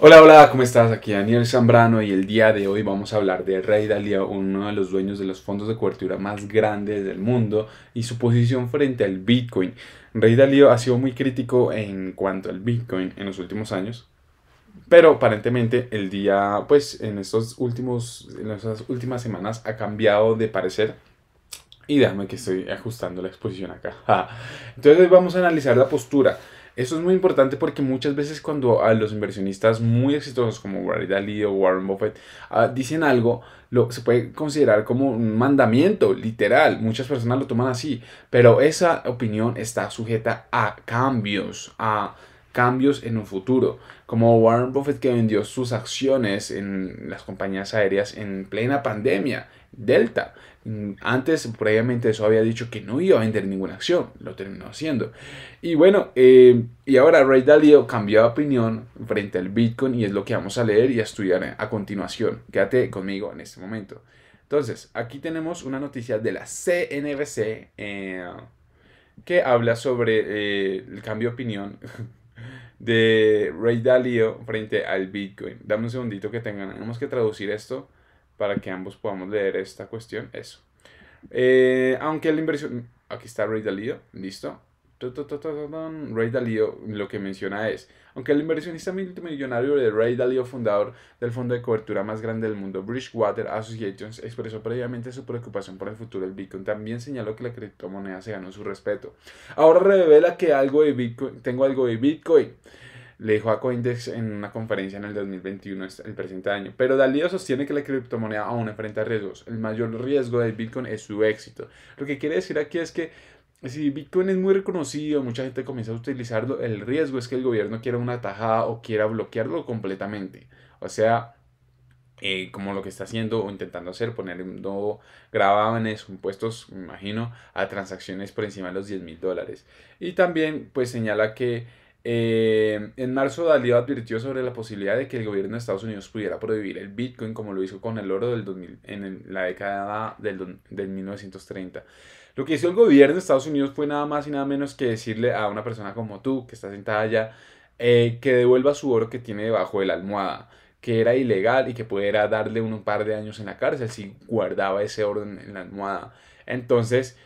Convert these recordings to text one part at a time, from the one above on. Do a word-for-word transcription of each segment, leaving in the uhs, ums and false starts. Hola, hola, ¿cómo estás? Aquí Daniel Zambrano y el día de hoy vamos a hablar de Ray Dalio, uno de los dueños de los fondos de cobertura más grandes del mundo y su posición frente al Bitcoin. Ray Dalio ha sido muy crítico en cuanto al Bitcoin en los últimos años, pero aparentemente el día, pues en, estos últimos, en estas últimas semanas ha cambiado de parecer. Y déjame que estoy ajustando la exposición acá. Ja. Entonces vamos a analizar la postura. Esto es muy importante porque muchas veces cuando a los inversionistas muy exitosos como Ray Dalio o Warren Buffett uh, dicen algo, lo, se puede considerar como un mandamiento literal. Muchas personas lo toman así, pero esa opinión está sujeta a cambios, a cambios en un futuro, como Warren Buffett, que vendió sus acciones en las compañías aéreas en plena pandemia, Delta. Antes, previamente, eso había dicho que no iba a vender ninguna acción, lo terminó haciendo. Y bueno, eh, y ahora Ray Dalio cambió de opinión frente al Bitcoin y es lo que vamos a leer y a estudiar a continuación. Quédate conmigo en este momento. Entonces, aquí tenemos una noticia de la C N B C eh, que habla sobre eh, el cambio de opinión de Ray Dalio frente al Bitcoin. Dame un segundito que tengan, tenemos que traducir esto para que ambos podamos leer esta cuestión. Eso. Eh, aunque el inversión... Aquí está Ray Dalio. Listo. Ray Dalio lo que menciona es: aunque el inversionista multimillonario de Ray Dalio, fundador del fondo de cobertura más grande del mundo, Bridgewater Associates, expresó previamente su preocupación por el futuro del Bitcoin, también señaló que la criptomoneda se ganó su respeto. Ahora revela que algo de Bitcoin, tengo algo de Bitcoin, le dijo a CoinDesk en una conferencia en el dos mil veintiuno, el presente año. Pero Dalio sostiene que la criptomoneda aún enfrenta riesgos. El mayor riesgo del Bitcoin es su éxito. Lo que quiere decir aquí es que si Bitcoin es muy reconocido, mucha gente comienza a utilizarlo, el riesgo es que el gobierno quiera una tajada o quiera bloquearlo completamente. O sea, eh, como lo que está haciendo o intentando hacer, poniendo gravámenes, impuestos, me imagino, a transacciones por encima de los diez mil dólares. Y también pues señala que Eh, en marzo Dalio advirtió sobre la posibilidad de que el gobierno de Estados Unidos pudiera prohibir el Bitcoin como lo hizo con el oro del dos mil, en el, la década del, del mil novecientos treinta. Lo que hizo el gobierno de Estados Unidos fue nada más y nada menos que decirle a una persona como tú, que está sentada allá, eh, que devuelva su oro que tiene debajo de la almohada, que era ilegal y que pudiera darle un par de años en la cárcel si guardaba ese oro en, en la almohada. Entonces,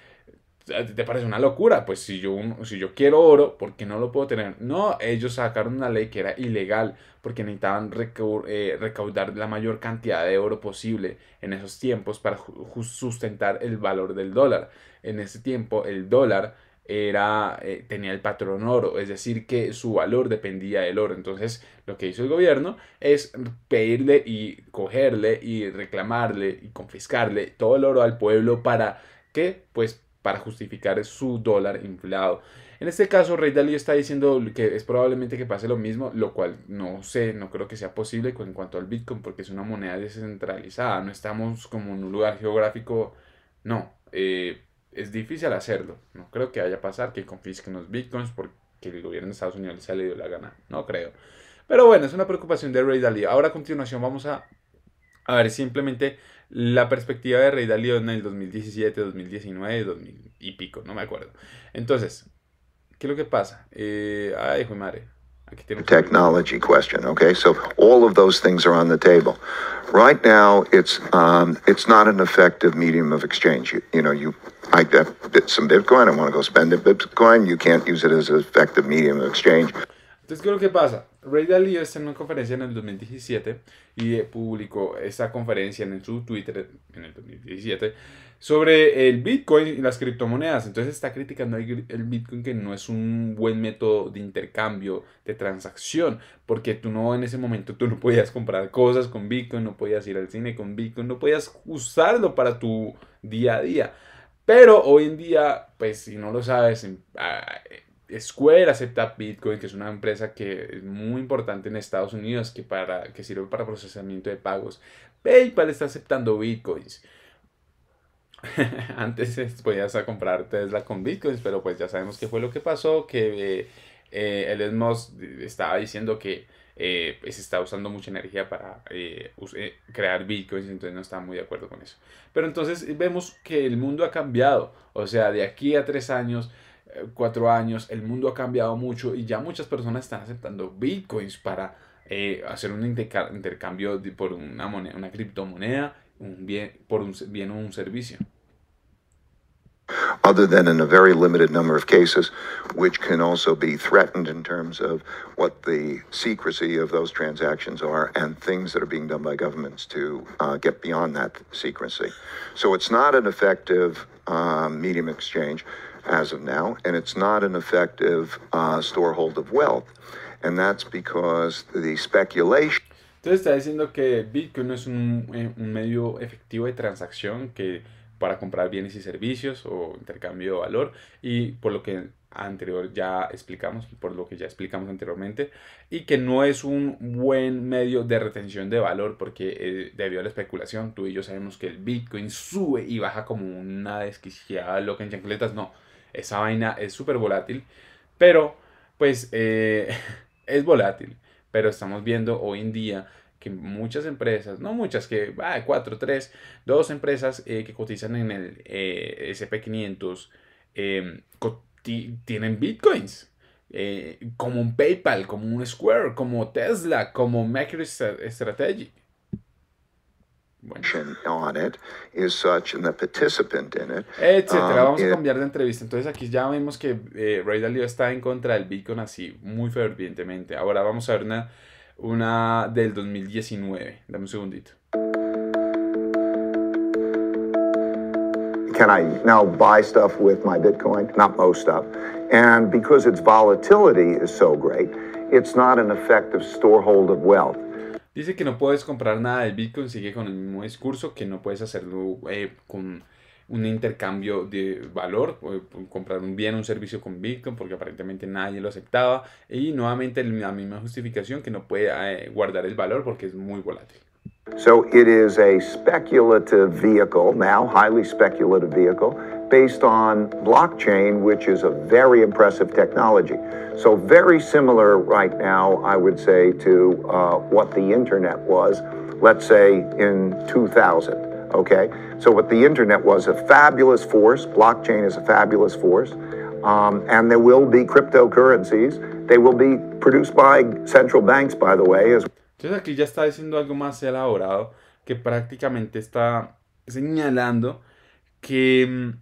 ¿te parece una locura? Pues si yo, si yo quiero oro, ¿por qué no lo puedo tener? No, ellos sacaron una ley que era ilegal porque necesitaban recaudar la mayor cantidad de oro posible en esos tiempos para sustentar el valor del dólar. En ese tiempo el dólar era, eh, tenía el patrón oro, es decir que su valor dependía del oro. Entonces lo que hizo el gobierno es pedirle y cogerle y reclamarle y confiscarle todo el oro al pueblo para que pues para justificar su dólar inflado. En este caso, Ray Dalio está diciendo que es probablemente que pase lo mismo, lo cual no sé, no creo que sea posible en cuanto al Bitcoin, porque es una moneda descentralizada, no estamos como en un lugar geográfico, no, eh, es difícil hacerlo, no creo que vaya a pasar que confisquen los Bitcoins porque el gobierno de Estados Unidos se le dio la gana, no creo. Pero bueno, es una preocupación de Ray Dalio. Ahora a continuación vamos a A ver, simplemente la perspectiva de Ray Dalio en el dos mil diecisiete, dos mil diecinueve, dos mil y pico, no me acuerdo. Entonces, ¿qué es lo que pasa? Eh, ay, hijo de madre. Aquí tenemos technology question, okay? So all of those things are on the table. Right now, it's um, it's not an effective medium of exchange. You, you know, you I have some Bitcoin, I want to go spend the Bitcoin, you can't use it as an effective medium of exchange. Entonces, ¿qué es lo que pasa? Ray Dalio está en una conferencia en el dos mil diecisiete y publicó esta conferencia en su Twitter en el dos mil diecisiete sobre el Bitcoin y las criptomonedas. Entonces está criticando el Bitcoin, que no es un buen método de intercambio, de transacción, porque tú no en ese momento tú no podías comprar cosas con Bitcoin, no podías ir al cine con Bitcoin, no podías usarlo para tu día a día. Pero hoy en día, pues si no lo sabes, Square acepta Bitcoin, que es una empresa que es muy importante en Estados Unidos, que, para, que sirve para procesamiento de pagos. PayPal está aceptando Bitcoins. Antes podías comprar Tesla con Bitcoins, pero pues ya sabemos qué fue lo que pasó, que eh, eh, Elon Musk estaba diciendo que eh, se está usando mucha energía para eh, crear Bitcoins, entonces no estaba muy de acuerdo con eso. Pero entonces vemos que el mundo ha cambiado, o sea, de aquí a tres años... cuatro años, el mundo ha cambiado mucho y ya muchas personas están aceptando Bitcoins para eh, hacer un intercambio por una, moneda, una criptomoneda un bien, por un bien o un servicio. Other than in a very limited number of cases, which can also be threatened in terms of what the secrecy of those transactions are and things that are being done by governments to uh, get beyond that secrecy. So it's not an effective uh, medium exchange as of now, and it's not an effective uh, storehold of wealth. And that's because the speculation... Entonces está diciendo que Bitcoin no es un, un medio efectivo de transacción que... para comprar bienes y servicios o intercambio de valor, y por lo que anterior ya explicamos, por lo que ya explicamos anteriormente, y que no es un buen medio de retención de valor porque eh, debido a la especulación, tú y yo sabemos que el Bitcoin sube y baja como una desquiciada loca en chancletas. No, esa vaina es súper volátil, pero pues eh, es volátil, pero estamos viendo hoy en día que muchas empresas, no muchas, que ah, cuatro, tres, dos empresas eh, que cotizan en el eh, ese and P quinientos eh, tienen bitcoins, eh, como un PayPal, como un Square, como Tesla, como Macro Strategy. Bueno. Etcétera, vamos a cambiar de entrevista. Entonces aquí ya vemos que eh, Ray Dalio está en contra del Bitcoin así, muy fervientemente. Ahora vamos a ver una... Una del dos mil diecinueve. Dame un segundito. Can I now buy stuff with my Bitcoin? Not most stuff. And because its volatility is so great, it's not an effective storehold of wealth. Dice que no puedes comprar nada de Bitcoin, sigue con el mismo discurso, que no puedes hacerlo eh, con un intercambio de valor, comprar un bien, un servicio con Bitcoin, porque aparentemente nadie lo aceptaba, y nuevamente la misma justificación que no puede guardar el valor porque es muy volátil. So it is a speculative vehicle now, highly speculative vehicle, based on blockchain, which is a very impressive technology. So very similar right now, I would say, to uh, what the internet was, let's say in two thousand. Okay, so what the internet was a fabulous force, blockchain is a fabulous force, um, and there will be cryptocurrencies, they will be produced by central banks, by the way. As... Entonces aquí ya está diciendo algo más elaborado, que prácticamente está señalando que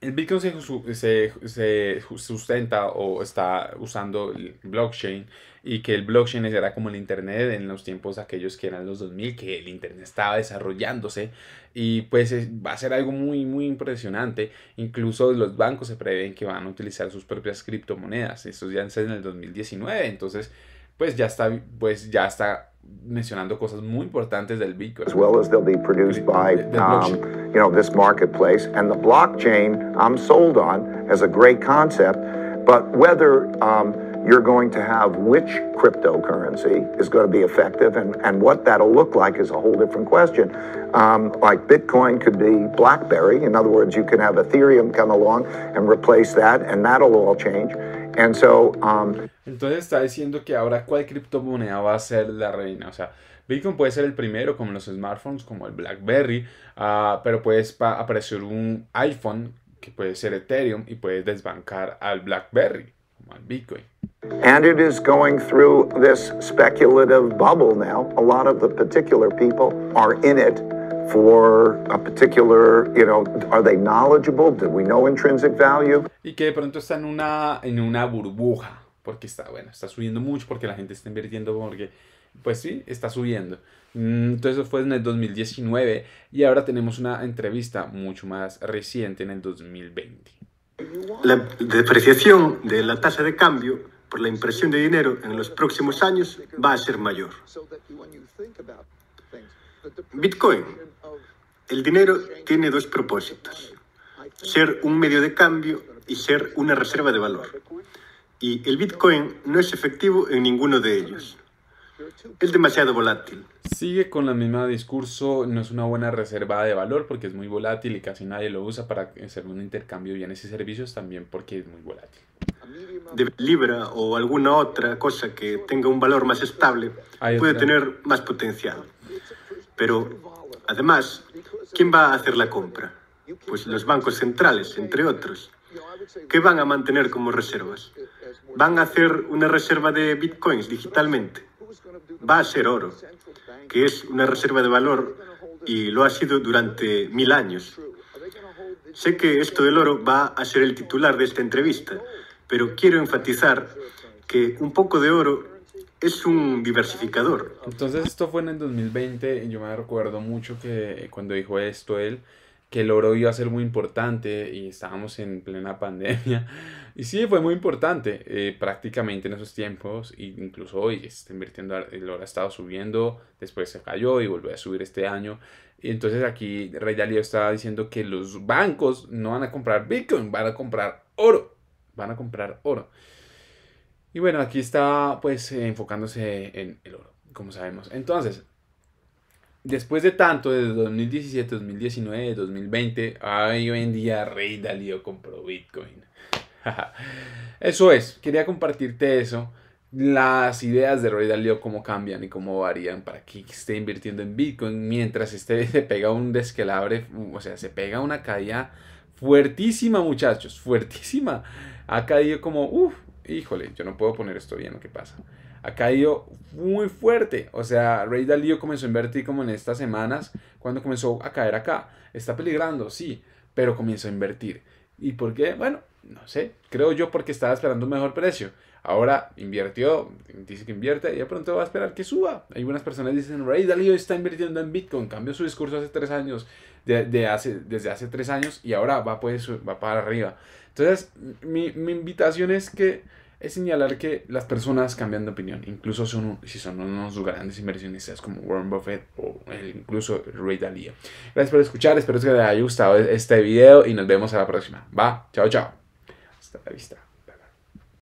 el Bitcoin se, se, se sustenta o está usando el blockchain, y que el blockchain era como el internet en los tiempos aquellos que eran los dos mil, que el internet estaba desarrollándose, y pues va a ser algo muy muy impresionante. Incluso los bancos se prevén que van a utilizar sus propias criptomonedas. Eso ya es en el dos mil diecinueve, entonces pues ya está, pues ya está mencionando cosas muy importantes del Bitcoin. As well as they'll be produced by um, you know, this marketplace, and the blockchain I'm sold on as a great concept, but whether um, you're going to have which cryptocurrency is going to be effective and, and what that'll look like is a whole different question. Um, like Bitcoin could be BlackBerry. In other words, you can have Ethereum come along and replace that, and that'll all change. And so, um, Entonces está diciendo que ahora cuál criptomoneda va a ser la reina. O sea, Bitcoin puede ser el primero, como los smartphones, como el BlackBerry, uh, pero puede aparecer un iPhone, que puede ser Ethereum, y puede desbancar al BlackBerry, como al Bitcoin. And it is going through this speculative bubble now. A lot of the particular people are in it for a particular, you know, are they knowledgeable? Do we know intrinsic value? Y que de pronto está en una, en una burbuja. Porque está, bueno, está subiendo mucho, porque la gente está invirtiendo, porque, pues sí, está subiendo. Entonces eso fue en el dos mil diecinueve, y ahora tenemos una entrevista mucho más reciente en el dos mil veinte. La depreciación de la tasa de cambio por la impresión de dinero en los próximos años va a ser mayor. Bitcoin. El dinero tiene dos propósitos: ser un medio de cambio y ser una reserva de valor. Y el Bitcoin no es efectivo en ninguno de ellos. Es demasiado volátil. Sigue con el mismo discurso, no es una buena reserva de valor porque es muy volátil y casi nadie lo usa para hacer un intercambio de bienes y servicios, también porque es muy volátil. De Libra o alguna otra cosa que tenga un valor más estable puede tener más potencial. Pero, además, ¿quién va a hacer la compra? Pues los bancos centrales, entre otros. ¿Qué van a mantener como reservas? ¿Van a hacer una reserva de bitcoins digitalmente? va a ser oro, que es una reserva de valor y lo ha sido durante mil años. Sé que esto del oro va a ser el titular de esta entrevista, pero quiero enfatizar que un poco de oro es un diversificador. Entonces esto fue en el dos mil veinte, yo me recuerdo mucho que cuando dijo esto él, que el oro iba a ser muy importante y estábamos en plena pandemia. Y sí, fue muy importante eh, prácticamente en esos tiempos, e incluso hoy está invirtiendo, el oro ha estado subiendo, después se cayó y volvió a subir este año. Y entonces aquí Ray Dalio estaba diciendo que los bancos no van a comprar Bitcoin, van a comprar oro, van a comprar oro. Y bueno, aquí está pues eh, enfocándose en el oro, como sabemos. Entonces, después de tanto, desde dos mil diecisiete, dos mil diecinueve, dos mil veinte, hoy en día Ray Dalio compró Bitcoin. Eso es, quería compartirte eso, las ideas de Ray Dalio, cómo cambian y cómo varían para que esté invirtiendo en Bitcoin mientras este se pega un descalabre, o sea, se pega una caída fuertísima, muchachos, fuertísima. Ha caído como, uff, híjole, yo no puedo poner esto bien, ¿qué pasa? Ha caído muy fuerte. O sea, Ray Dalio comenzó a invertir como en estas semanas, cuando comenzó a caer acá. Está peligrando, sí, pero comenzó a invertir. ¿Y por qué? Bueno, no sé. Creo yo porque estaba esperando un mejor precio. Ahora invirtió, dice que invierte y de pronto va a esperar que suba. Algunas personas dicen, Ray Dalio está invirtiendo en Bitcoin. Cambió su discurso hace tres años, de, de hace, desde hace tres años y ahora va, pues, va para arriba. Entonces, mi, mi invitación es que es señalar que las personas cambian de opinión, incluso son, si son unos grandes inversionistas como Warren Buffett o incluso Ray Dalio. Gracias por escuchar, espero que les haya gustado este video y nos vemos a la próxima. Va, chao, chao. Hasta la vista.